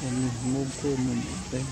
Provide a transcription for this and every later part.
Vamos mover muito bem.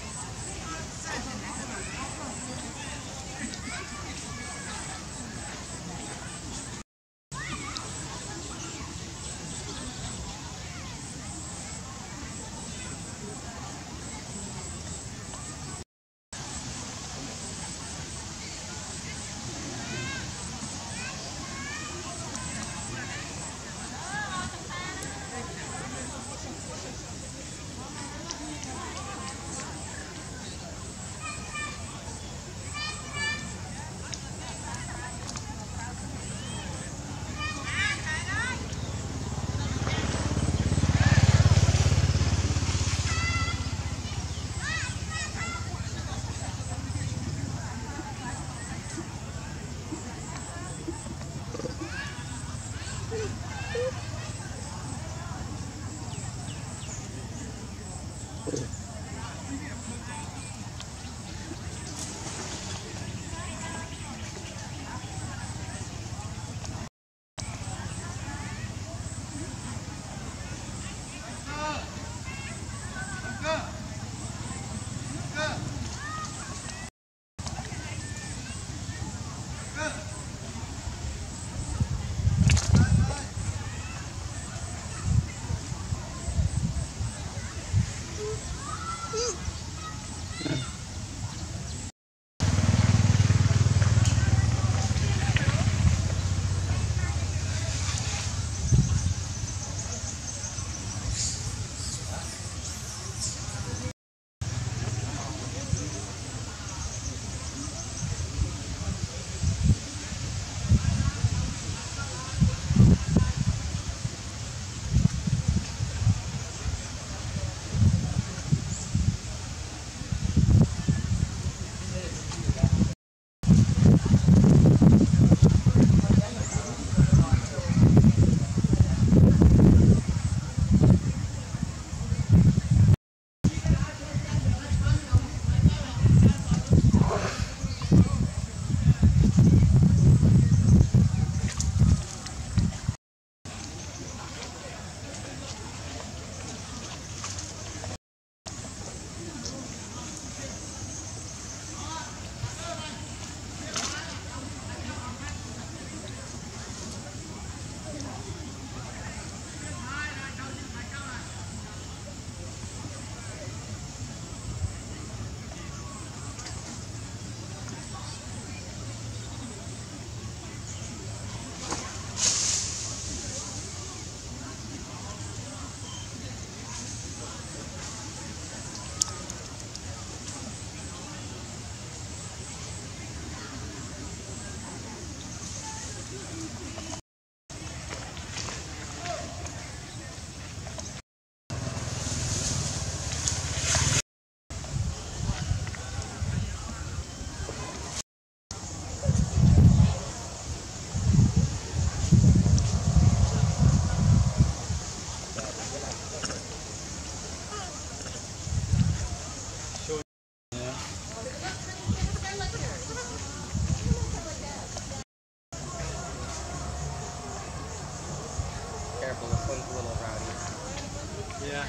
Careful, this one's a little rowdy. Yeah,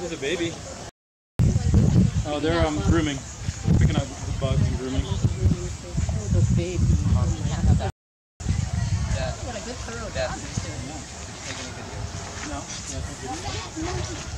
he's a baby. Oh, they're grooming. Picking up the bugs and grooming. Oh, the baby. What a good thorough death. No. Taking a video. No.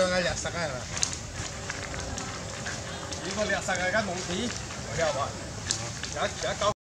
有眼掠實啊，係咪？呢個掠實係間網紙，我聽話，有一嚿。